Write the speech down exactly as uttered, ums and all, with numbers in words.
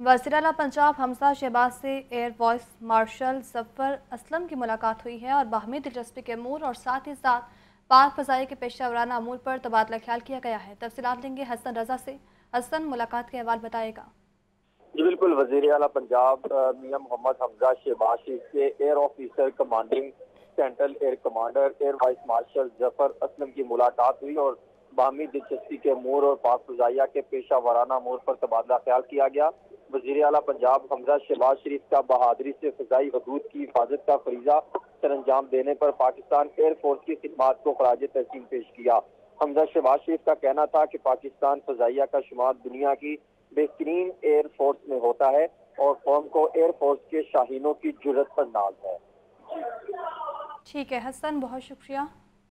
वज़ीर आला पंजाब हमजा शहबाज़ से air vice marshal Zafar Aslam की मुलाकात हुई है और बाहमी दिलचस्पी के अमूर और साथ ही साथ पाक फ़ज़ाई के पेशा वराना अमूल पर तबादला ख्याल किया गया है। तफसीलात लेंगे हसन रजा से। हसन मुलाकात के अहवाल बताएगा। जी बिल्कुल, वज़ीर आला पंजाब मियां मुहम्मद हमज़ा शहबाज़ शरीफ के air officer commanding central air commander air vice marshal Zafar Aslam की मुलाकात हुई और बाहमी दिलचस्पी के अमूर और पाक फ़ज़ाइया के पेशा वराना अमूर पर तबादला ख्याल किया गया। वज़ीर आला पंजाब हमजा शहबाज़ शरीफ का बहादुरी से फ़ज़ाई हदूद की हिफाजत का फरीज़ा सरअंजाम देने पर पाकिस्तान एयर फोर्स की खिदमात को ख़राज तहसीन पेश किया। हमजा शहबाज़ शरीफ का कहना था कि पाकिस्तान फ़ज़ाइया का शुमार दुनिया की बेहतरीन एयर फोर्स में होता है और कौम को एयर फोर्स के शाहीनों की जुर्रत पर नाज है। ठीक है हसन, बहुत शुक्रिया।